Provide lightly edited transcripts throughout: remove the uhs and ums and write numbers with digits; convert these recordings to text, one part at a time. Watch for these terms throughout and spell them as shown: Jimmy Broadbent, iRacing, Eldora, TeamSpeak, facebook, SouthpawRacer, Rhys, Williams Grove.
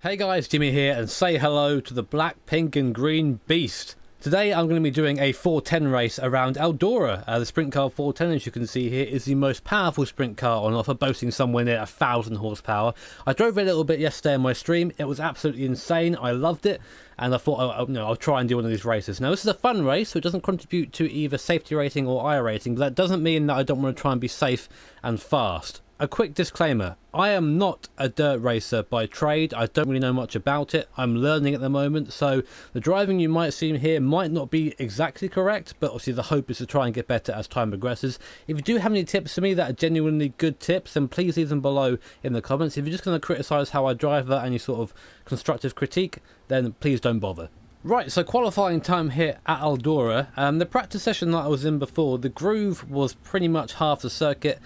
Hey guys, Jimmy here, and say hello to the black, pink and green beast. Today I'm going to be doing a 410 race around Eldora. The sprint car 410, as you can see here, is the most powerful sprint car on offer, boasting somewhere near 1,000 horsepower. I drove it a little bit yesterday in my stream. It was absolutely insane. I loved it, and I thought, oh, no, I'll try and do one of these races. Now, this is a fun race, so it doesn't contribute to either safety rating or iRacing, but that doesn't mean that I don't want to try and be safe and fast. A quick disclaimer, I am not a dirt racer by trade. I don't really know much about it. I'm learning at the moment, so the driving you might see here might not be exactly correct, but obviously the hope is to try and get better as time progresses. If you do have any tips for me that are genuinely good tips, then please leave them below in the comments. If you're just going to criticise how I drive, that any sort of constructive critique, then please don't bother. Right, so qualifying time here at Eldora. The practice session that I was in before, the groove was pretty much half the circuit.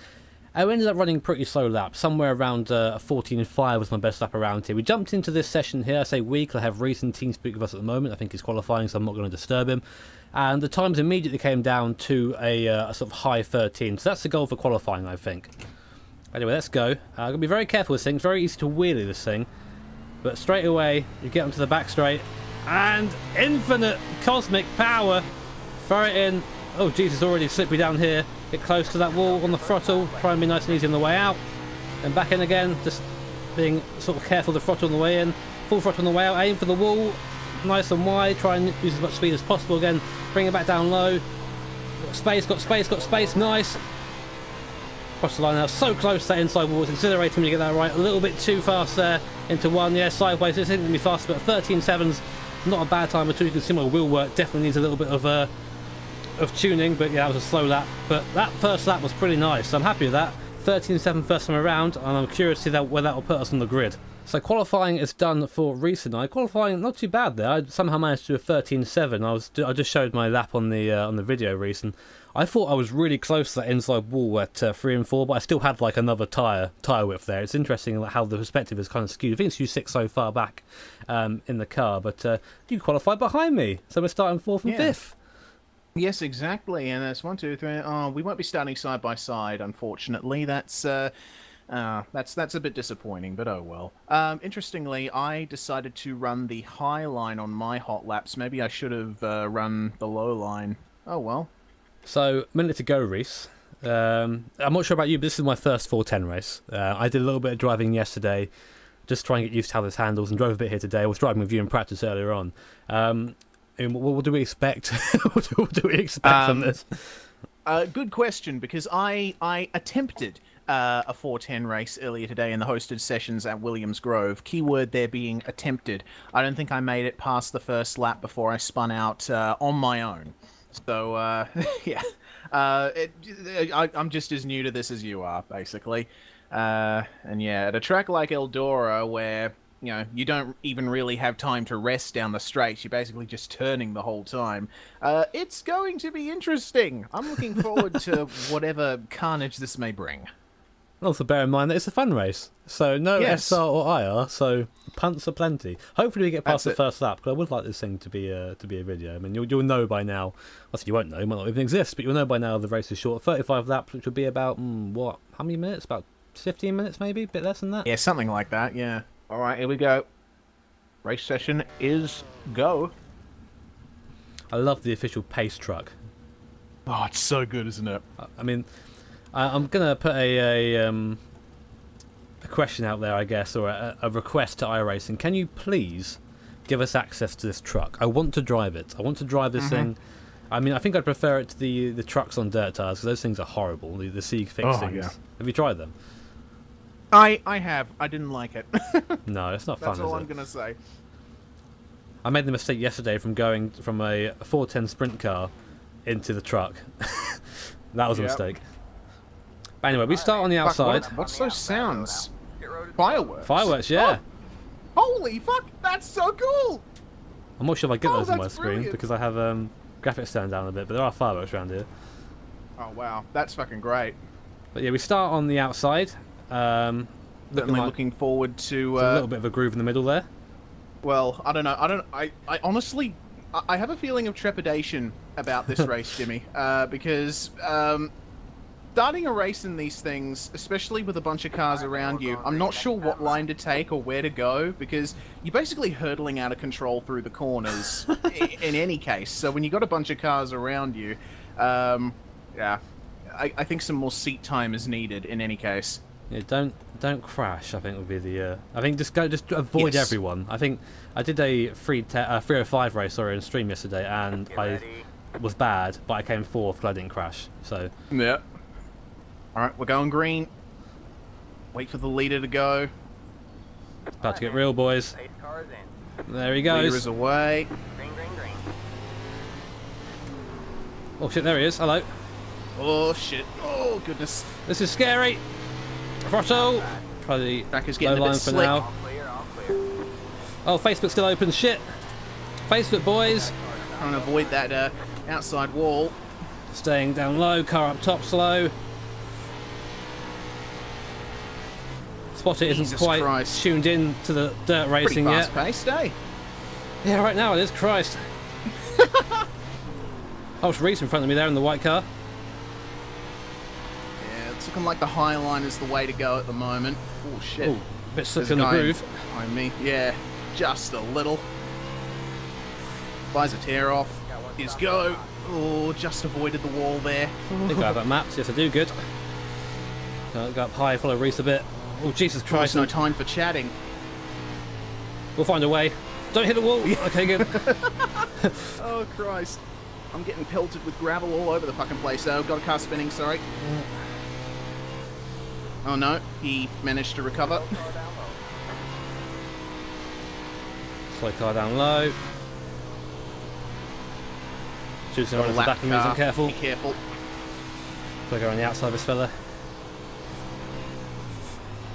I ended up running pretty slow lap, somewhere around 14.5 was my best lap around here. We jumped into this session here. I say week, I have Rhys and TeamSpeak with us at the moment. I think he's qualifying, so I'm not going to disturb him. And the times immediately came down to a sort of high 13, so that's the goal for qualifying, I think. Anyway, let's go. I'm going to be very careful with this thing. It's very easy to wheelie this thing. But straight away, you get onto the back straight, and infinite cosmic power. Throw it in. Oh, geez, it's already slippery down here. Get close to that wall on the throttle. Try and be nice and easy on the way out. And back in again, just being sort of careful of the throttle on the way in. Full throttle on the way out. Aim for the wall. Nice and wide. Try and use as much speed as possible again. Bring it back down low. Got space, got space, got space. Nice. Cross the line now. So close to that inside wall. It's incinerating when you get that right. A little bit too fast there. Into one. Yeah, sideways. This isn't going to be fast, but 13.7's not a bad time at all. You can see my wheel work definitely needs a little bit of tuning, but yeah, that was a slow lap, but that first lap was pretty nice, so I'm happy with that. 13.7 first time around, and I'm curious to see that, where that will put us on the grid. So qualifying is done for Rhys and I. Qualifying not too bad there. I somehow managed to do a 13.7. I just showed my lap on the video Rhys, and I thought I was really close to that inside wall at 3 and 4, but I still had like another tire width there. It's interesting how the perspective is kind of skewed. I think it's U6 so far back in the car, but you qualify behind me, so we're starting 4th and 5th. Yes, exactly, and that's 1, 2, 3. Oh, we won't be starting side by side, unfortunately. That's a bit disappointing, but oh well. Interestingly, I decided to run the high line on my hot laps. Maybe I should have run the low line. Oh well. So, minute to go, Rhys. I'm not sure about you, but this is my first 410 race. I did a little bit of driving yesterday, just trying to get used to how this handles, and drove a bit here today. I was driving with you in practice earlier on. What do we expect? What do we expect from this? Good question, because I attempted a 410 race earlier today in the hosted sessions at Williams Grove. Keyword there being attempted. I don't think I made it past the first lap before I spun out on my own. So, yeah. I'm just as new to this as you are, basically. And yeah, at a track like Eldora, where... you know, you don't even really have time to rest down the straights. You're basically just turning the whole time. It's going to be interesting. I'm looking forward to whatever carnage this may bring. Also, bear in mind that it's a fun race. So no SR or IR, so punts are plenty. Hopefully we get past the first lap, because I would like this thing to be a video. I mean, you'll know by now. I said you won't know. It might not even exist, but you'll know by now the race is short. 35 laps, which would be about, what, how many minutes? About 15 minutes maybe? A bit less than that? Yeah, something like that, yeah. All right, here we go. Race session is go. I love the official pace truck. Oh, it's so good, isn't it? I mean, I'm going to put a question out there, I guess, or a request to iRacing. Can you please give us access to this truck? I want to drive it. I want to drive this thing. I mean, I think I'd prefer it to the trucks on dirt tires, because those things are horrible, the C-fix things. Yeah. Have you tried them? I have. I didn't like it. No, it's not fun, is it? That's all I'm going to say. I made the mistake yesterday from going from a 410 sprint car into the truck. That was a mistake. But anyway, we start on the outside. What's those sounds? Fireworks. Fireworks, yeah. Oh, holy fuck, that's so cool! I'm not sure if I get those on my screen, because I have graphics turned down a bit, but there are fireworks around here. Oh, wow. That's fucking great. But yeah, we start on the outside. Looking forward to a little bit of a groove in the middle there. Well, I don't know. I honestly, I have a feeling of trepidation about this race, Jimmy, because Starting a race in these things, especially with a bunch of cars around you, I'm not sure what line to take or where to go, because you're basically hurtling out of control through the corners in any case. So when you've got a bunch of cars around you, yeah, I think some more seat time is needed in any case. Yeah, don't crash, I think would be the I think just avoid everyone. I think I did a 305 race in stream yesterday, and I was bad, but I came fourth because I didn't crash. So yeah. All right, we're going green. Wait for the leader to go. It's about to get real, boys. There he goes. Leader is away. Green, green, green. Oh shit, there he is. Hello. Oh shit. Oh goodness. This is scary. Throttle. Try the track is getting low line for now. All clear, all clear. Oh, Facebook's still open. Shit. Facebook, boys. Trying to avoid that outside wall. Staying down low. Car up top, slow. Spot it isn't Jesus quite Christ. Tuned in to the dirt racing fast yet. Paced, eh? Yeah, right now it is. Christ. Oh, it's Rhys in front of me there in the white car. Yeah, it's looking like the high line is the way to go at the moment. Oh shit. Ooh, a bit stuck in the groove. I mean, yeah, just a little. Buys a tear off. Here's go. Oh, just avoided the wall there. I think I have that mapped. Yes, I do. Good. Go up high, follow Rhys a bit. Oh, Jesus Christ. There's no time for chatting. We'll find a way. Don't hit the wall. Okay, good. Oh, Christ. I'm getting pelted with gravel all over the fucking place. I've got a car spinning, sorry. Oh, no. He managed to recover. Slow car down low. Choosing on the back of me isn't careful. Be careful. Slow car on the outside of this fella.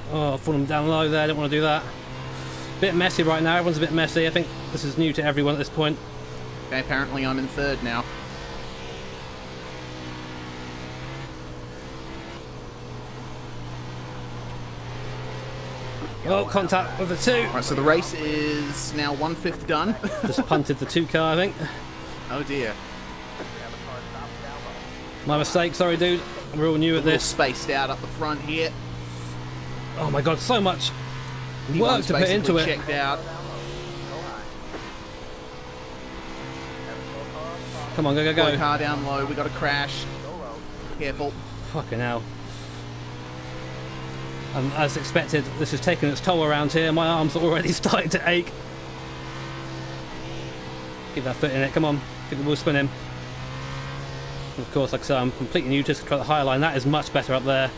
Oh, I've fallen down low there, I didn't want to do that. Bit messy right now, everyone's a bit messy. I think this is new to everyone at this point. Okay, apparently I'm in third now. Oh, contact with the two. All right, so the race is now 1/5 done. Just punted the two car, I think. Oh dear. My mistake, sorry dude. We're all new at this. Spaced out up the front here. Oh my god, so much work to put into it. Checked out. Come on, go, go, go. Car down low, we got a crash. Careful. Fucking hell. And as expected, this is taking its toll around here. My arms are already starting to ache. Give that foot in it, come on. Give the wheel spin in. Of course, like I said, I'm completely new to this. Try the high line. That is much better up there.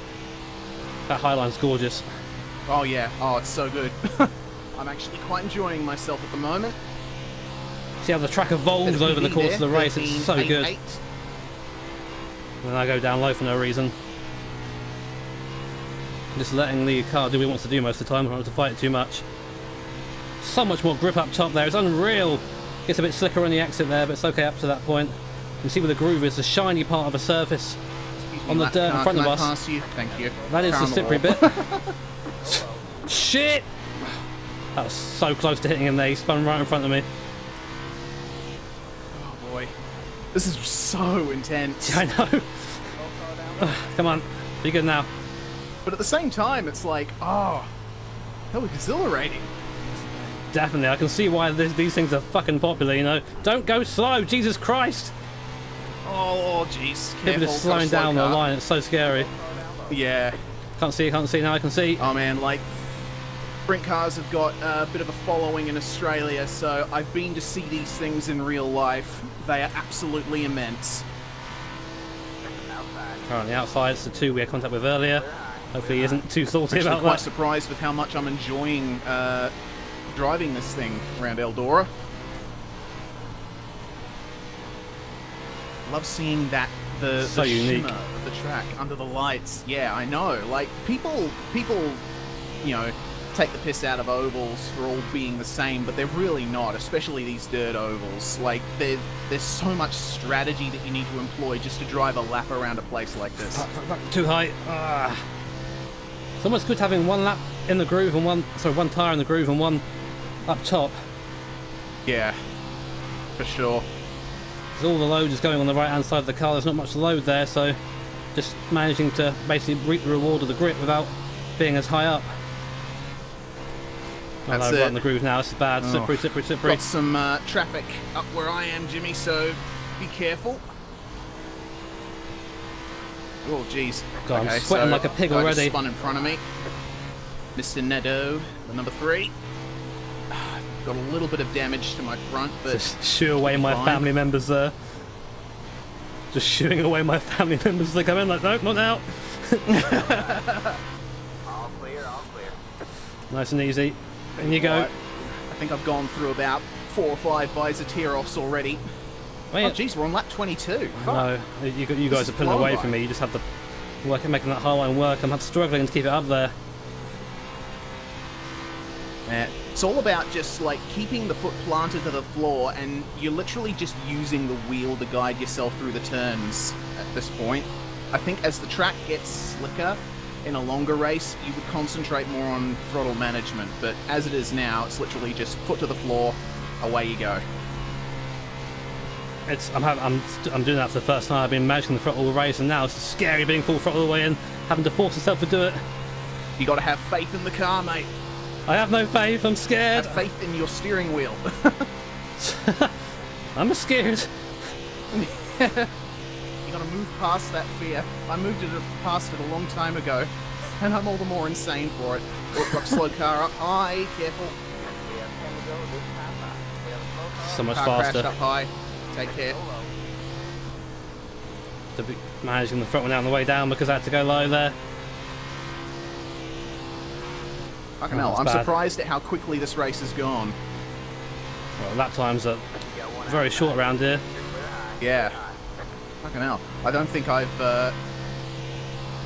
That highline's gorgeous. Oh yeah, oh it's so good. I'm actually quite enjoying myself at the moment. See how the track evolves over the course of the race, it's so good. And I go down low for no reason. Just letting the car do what it wants to do most of the time, I don't want to fight it too much. So much more grip up top there, it's unreal. Gets a bit slicker on the exit there, but it's okay up to that point. You can see where the groove is, the shiny part of a surface. On the dirt in front of us. Pass you? Thank you. That is the slippery bit. Shit! That was so close to hitting him there. He spun right in front of me. Oh boy. This is so intense. I know. Come on. Be good now. But at the same time, it's like, oh, that was exhilarating. Definitely. I can see why these things are fucking popular, you know. Don't go slow. Jesus Christ. Oh jeez! People just slowing down the line. It's so scary. Yeah. Can't see now. I can see. Oh man, like sprint cars have got a bit of a following in Australia, so I've been to see these things in real life. They are absolutely immense. Currently outside, it's the two we had contact with earlier. Hopefully, he isn't too salty about that. I'm quite surprised with how much I'm enjoying driving this thing around Eldora. Love seeing that the unique shimmer of the track under the lights. Yeah, I know. Like people, you know, take the piss out of ovals for all being the same, but they're really not. Especially these dirt ovals. Like there's so much strategy that you need to employ just to drive a lap around a place like this. Too high. It's almost good having one lap in the groove and one tire in the groove and one up top. Yeah, for sure. All the load is going on the right hand side of the car, there's not much load there, so just managing to basically reap the reward of the grip without being as high up. That's it. Right on the groove now, this is bad. Oh. Slippery, slippery, slippery. Got some traffic up where I am, Jimmy, so be careful. Oh, jeez. God, okay, I'm sweating so like a pig already. Just spun in front of me. Mr. Nedo, the number 3. Got a little bit of damage to my front, but... Just shoo away my family members there. Just shooing away my family members as they come in, like, nope, not now. All clear, all clear. Nice and easy. And you go. Right. I think I've gone through about 4 or 5 Bizateroffs already. Wait, oh, jeez, we're on lap 22. No, you guys are pulling away from me. You just have to work at making that hard line work. I'm struggling to keep it up there. Yeah. It's all about just like keeping the foot planted to the floor, and you're literally just using the wheel to guide yourself through the turns at this point. I think as the track gets slicker in a longer race, you would concentrate more on throttle management, but as it is now, it's literally just foot to the floor, away you go. It's, I'm doing that for the first time. I've been managing the throttle race, and now it's scary being full throttle away and having to force yourself to do it. You got to have faith in the car, mate. I have no faith, I'm scared. Have faith in your steering wheel. I'm scared. You gotta move past that fear. I moved it past it a long time ago, and I'm all the more insane for it. Got slow car up high, careful. So much faster. Car crashed up high. Take care. To be managing the front one down the way down because I had to go low there. Fucking hell, I'm surprised at how quickly this race has gone. Well, lap times are very short around here. Yeah. Fucking hell. I don't think I've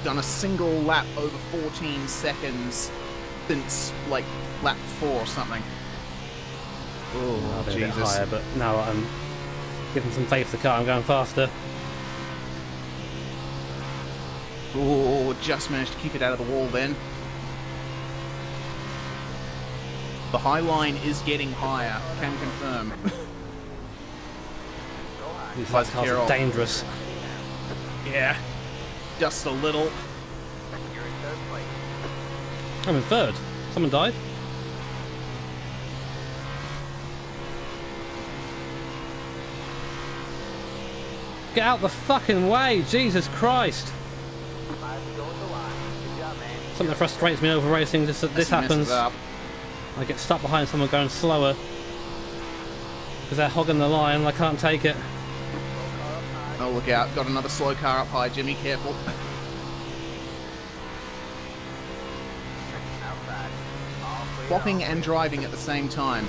done a single lap over 14 seconds since, like, lap 4 or something. Oh, Jesus. A bit higher, but now I'm giving some faith to the car. I'm going faster. Oh, just managed to keep it out of the wall then. The high line is getting higher, can confirm. These cars are dangerous. Yeah, just a little. You're in third place. I'm in third. Someone died. Get out the fucking way, Jesus Christ. Something that frustrates me over racing, just that this happens. I get stuck behind someone going slower because they're hogging the line and I can't take it. Oh, look out. Got another slow car up high, Jimmy. Careful. Bopping and driving at the same time.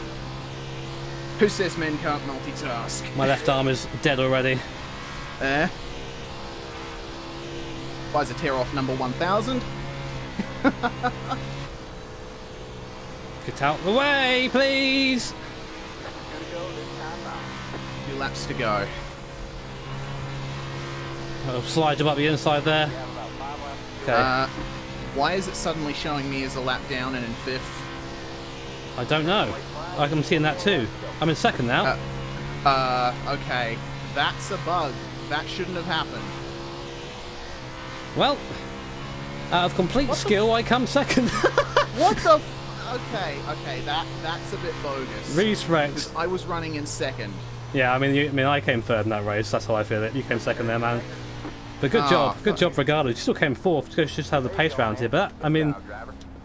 Who says men can't multitask? My left arm is dead already. Eh? Buys a tear off number 1000. Get out the way, please! 2 laps to go. I'll slide you up the inside there. Okay. Why is it suddenly showing me as a lap down and in 5th? I don't know. I'm seeing that too. I'm in 2nd now. Okay. That's a bug. That shouldn't have happened. Well, out of complete skill, I come 2nd. What the... Okay, that's a bit bogus. Rhys wrecked. I was running in 2nd. Yeah, I came 3rd in that race. That's how I feel it. You came 2nd there, man. But good job, regardless. You still came 4th. You just had the pace round here. But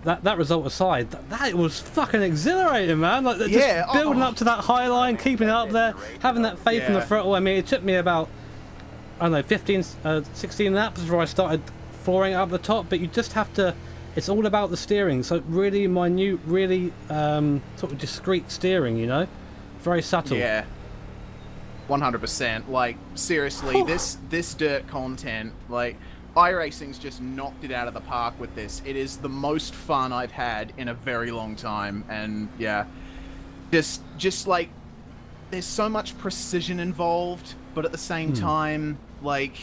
that result aside, that was fucking exhilarating, man. Like just building up to that high line, keeping it up there, having that faith in the throttle. I mean, it took me about 16 laps before I started flooring up the top. But you just have to. It's all about the steering, so really minute, really sort of discreet steering, you know? Very subtle. Yeah, 100%. Like, seriously, this dirt content, like, iRacing's just knocked it out of the park with this. It is the most fun I've had in a very long time, and yeah, just like, there's so much precision involved, but at the same time, like...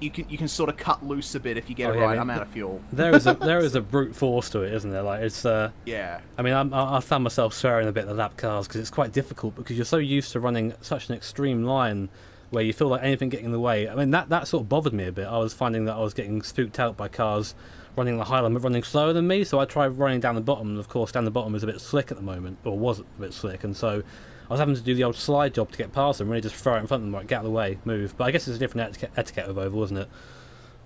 You can sort of cut loose a bit if you get it right. I mean, I'm out of fuel. there is a brute force to it, isn't there? Like it's yeah. I mean, I found myself swearing a bit at the lap cars because it's quite difficult because you're so used to running such an extreme line where you feel like anything getting in the way. I mean, that sort of bothered me a bit. I was finding that I was getting spooked out by cars running the high line, but running slower than me, so I tried running down the bottom, and of course down the bottom is a bit slick at the moment, or was a bit slick, and so I was having to do the old slide job to get past them, really just throw it in front of them, like, get out of the way, move. But I guess it's a different etiquette of oval, isn't it?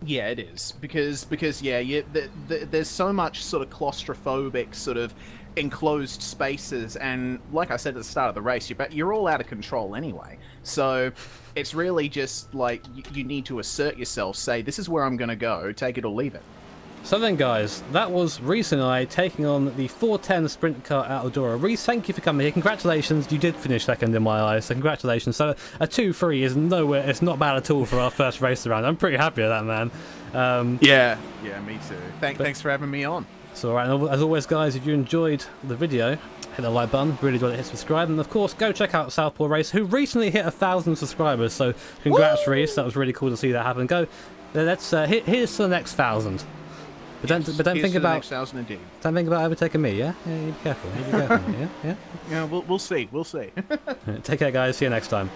Yeah, it is, because yeah, there's so much sort of claustrophobic sort of enclosed spaces, and like I said at the start of the race, you're all out of control anyway. So it's really just like you need to assert yourself, say this is where I'm going to go, take it or leave it. So then, guys, that was Rhys and I taking on the 410 sprint car out of Eldora. Rhys, thank you for coming here. Congratulations, you did finish second in my eyes. So congratulations. So a 2-3 is nowhere. It's not bad at all for our first race around. I'm pretty happy with that, man. Yeah, me too. Thanks for having me on. So, right, and as always, guys, if you enjoyed the video, hit the like button. Really enjoyed it. Hit subscribe, and of course, go check out SouthpawRacer, who recently hit 1,000 subscribers. So congrats, woo! Rhys. That was really cool to see that happen. Go. Let's here's to the next 1,000. But don't think about the next 1,000 indeed. Don't think about overtaking me, yeah? Yeah, you be careful. You be careful, yeah? Yeah, we'll see. Take care, guys. See you next time.